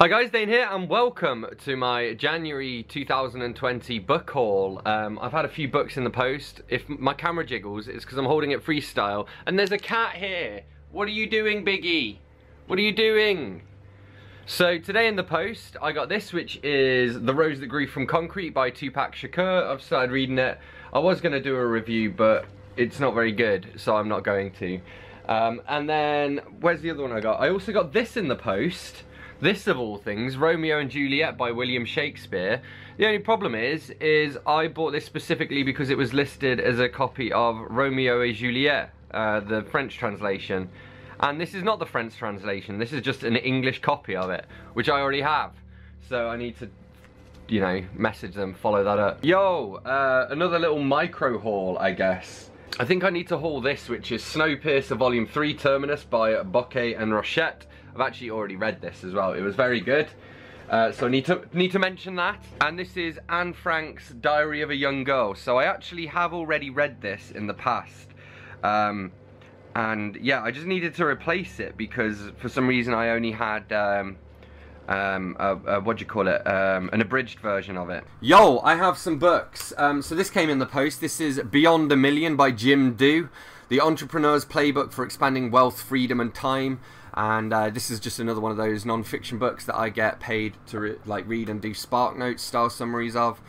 Hi guys, Dane here and welcome to my January 2020 book haul. I've had a few books in the post. If my camera jiggles, it's because I'm holding it freestyle. And there's a cat here. What are you doing, Biggie? What are you doing? So today in the post, I got this, which is The Rose That Grew From Concrete by Tupac Shakur. I've started reading it. I was going to do a review, but it's not very good, so I'm not going to. And then, where's the other one I got? I also got this in the post. This, of all things, Romeo and Juliet by William Shakespeare. The only problem is I bought this specifically because it was listed as a copy of Romeo et Juliet, the French translation. And this is not the French translation, this is just an English copy of it, which I already have. So I need to, you know, message them, follow that up. Yo, another little micro haul, I guess. I think I need to haul this, which is Snowpiercer Volume 3 Terminus by Bouquet and Rochette. I've actually already read this as well. It was very good, so I need to mention that. And this is Anne Frank's Diary of a Young Girl. So I actually have already read this in the past, and yeah, I just needed to replace it because for some reason I only had an abridged version of it. Yo, I have some books. So this came in the post. This is Beyond a Million by Jim Dew, The Entrepreneur's Playbook for Expanding Wealth, Freedom and Time. And this is just another one of those non-fiction books that I get paid to read and do Spark Notes style summaries of.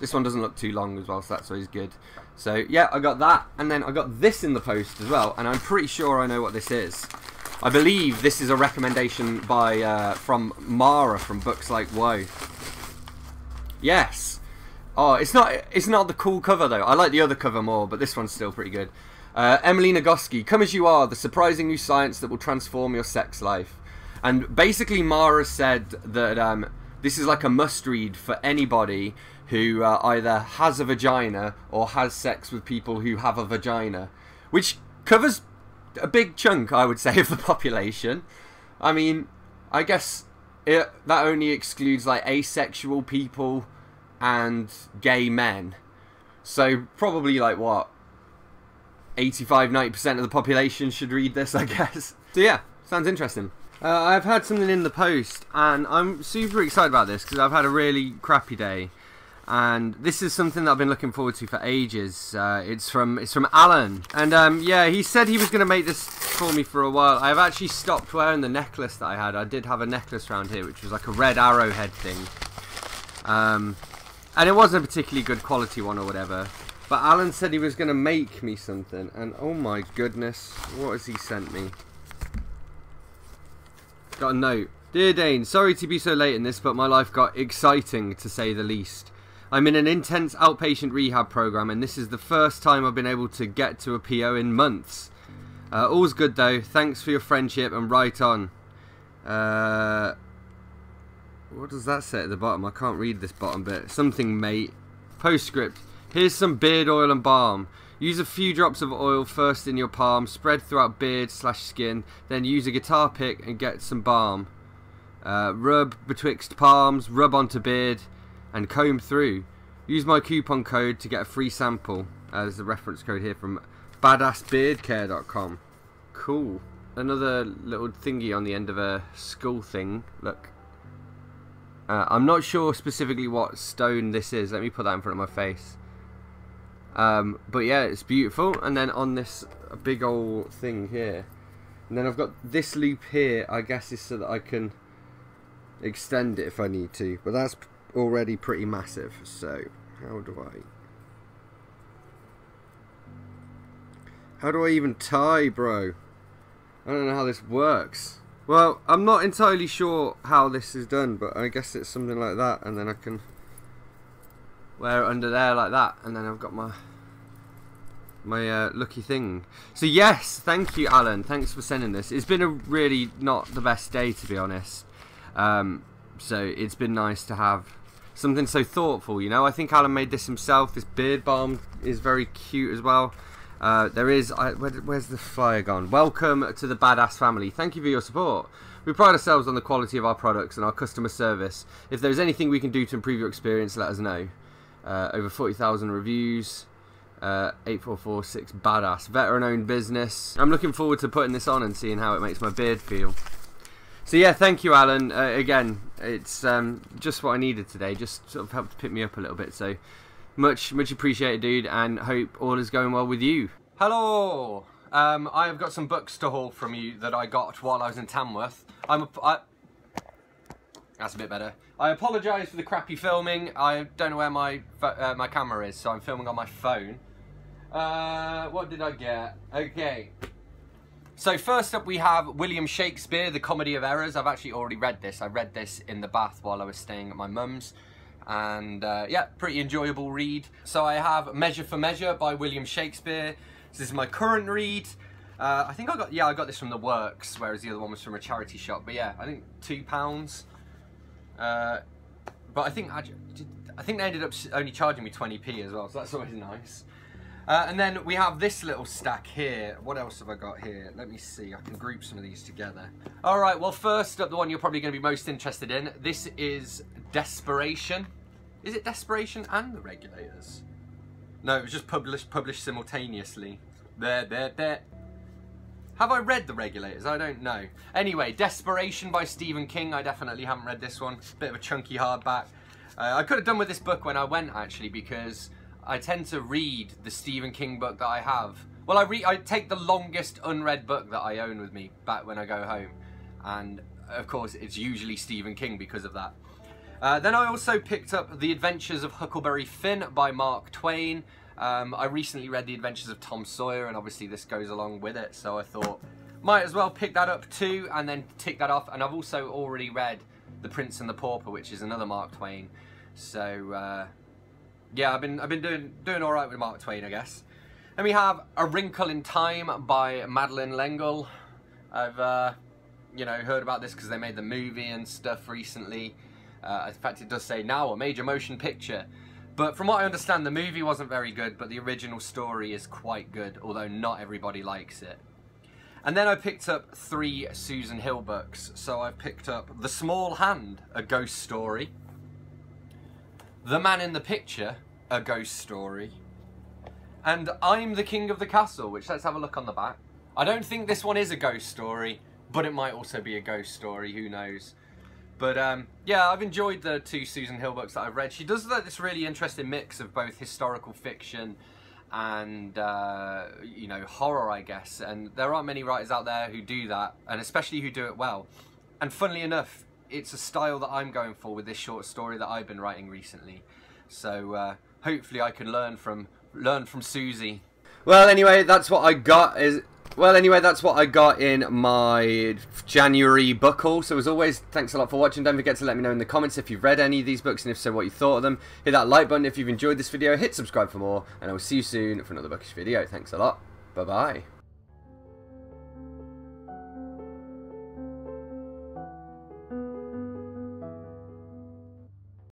This one doesn't look too long as well, so that's always good. So yeah, I got that, and then I got this in the post as well, and I'm pretty sure I know what this is. I believe this is a recommendation by from Mara from Books Like Woe. Yes. Oh, it's not the cool cover though. I like the other cover more, but this one's still pretty good. Emily Nagoski, Come As You Are, The Surprising New Science That Will Transform Your Sex Life. And basically Mara said that this is like a must-read for anybody who either has a vagina or has sex with people who have a vagina, which covers a big chunk, I would say, of the population. I mean, I guess that only excludes like asexual people and gay men. So probably like what? 85–90% of the population should read this, I guess. So yeah, sounds interesting. I've had something in the post and I'm super excited about this because I've had a really crappy day, and this is something that I've been looking forward to for ages. It's from Alan, and yeah, he said he was going to make this for me for a while. I've actually stopped wearing the necklace that I had. I did have a necklace around here which was like a red arrowhead thing, and it wasn't a particularly good quality one or whatever. But Alan said he was going to make me something, and oh my goodness, what has he sent me? Got a note. Dear Dane, sorry to be so late in this, but my life got exciting to say the least. I'm in an intense outpatient rehab program, and this is the first time I've been able to get to a PO in months. All's good though, thanks for your friendship, and right on. What does that say at the bottom? I can't read this bottom bit. Something, mate. Postscript. Here's some beard oil and balm. Use a few drops of oil first in your palm, spread throughout beard/skin, then use a guitar pick and get some balm. Rub betwixt palms, rub onto beard, and comb through. Use my coupon code to get a free sample. There's the reference code here from badassbeardcare.com. Cool. Another little thingy on the end of a skull thing. Look. I'm not sure specifically what stone this is. Let me put that in front of my face. But yeah, it's beautiful. And then on this big old thing here, and then I've got this loop here, I guess is so that I can extend it if I need to, but that's already pretty massive. So how do I even tie, bro? I don't know how this works. Well, I'm not entirely sure how this is done, but I guess it's something like that, and then I can wear it under there like that, and then I've got my lucky thing. So yes, thank you Alan, thanks for sending this. It's been a really not the best day, to be honest, so it's been nice to have something so thoughtful, you know. I think Alan made this himself. This beard balm is very cute as well. Where's the flyer gone? Welcome to the Badass family. Thank you for your support. We pride ourselves on the quality of our products and our customer service. If there's anything we can do to improve your experience, let us know. Over 40,000 reviews, 8446 Badass, veteran owned business. I'm looking forward to putting this on and seeing how it makes my beard feel. So yeah, thank you, Alan. Again, it's just what I needed today. Just sort of helped pick me up a little bit. So much appreciated, dude, and hope all is going well with you. Hello. I've got some books to haul from you that I got while I was in Tamworth. That's a bit better. I apologise for the crappy filming. I don't know where my my camera is, so I'm filming on my phone. What did I get? Okay. So first up we have William Shakespeare, The Comedy of Errors. I've actually already read this. I read this in the bath while I was staying at my mum's. And yeah, pretty enjoyable read. So I have Measure for Measure by William Shakespeare. So this is my current read. I think I got this from the works, whereas the other one was from a charity shop. But yeah, I think £2. But I think they ended up only charging me 20p as well, so that's always nice. And then we have this little stack here. What else have I got here? Let me see, I can group some of these together. Alright, well first up, the one you're probably going to be most interested in. This is Desperation. Is it Desperation and The Regulators? No, it was just published simultaneously. There. Have I read The Regulators? I don't know. Anyway, Desperation by Stephen King. I definitely haven't read this one. Bit of a chunky hardback. I could have done with this book when I went, actually, because I tend to read the Stephen King book that I have. Well, I take the longest unread book that I own with me back when I go home. And, of course, it's usually Stephen King because of that. Then I also picked up The Adventures of Huckleberry Finn by Mark Twain. I recently read The Adventures of Tom Sawyer, and obviously this goes along with it, so I thought might as well pick that up too and then tick that off. And I've also already read The Prince and the Pauper, which is another Mark Twain. So yeah, I've been doing all right with Mark Twain, I guess. Then we have A Wrinkle in Time by Madeleine L'Engle. I've you know, heard about this because they made the movie and stuff recently. In fact, it does say now a major motion picture. But from what I understand, the movie wasn't very good, but the original story is quite good, although not everybody likes it. And then I picked up 3 Susan Hill books. So I've picked up The Small Hand, A Ghost Story. The Man in the Picture, A Ghost Story. And I'm the King of the Castle, which, let's have a look on the back. I don't think this one is a ghost story, but it might also be a ghost story, who knows. But yeah, I've enjoyed the 2 Susan Hill books that I've read. She does like this really interesting mix of both historical fiction and, you know, horror, I guess. And there aren't many writers out there who do that, and especially who do it well. And funnily enough, it's a style that I'm going for with this short story that I've been writing recently. So hopefully I can learn from Susie. Well, anyway, that's what I got is... Well, anyway, that's what I got in my January book haul. So as always, thanks a lot for watching. Don't forget to let me know in the comments if you've read any of these books, and if so, what you thought of them. Hit that like button if you've enjoyed this video. Hit subscribe for more, and I will see you soon for another bookish video. Thanks a lot. Bye-bye.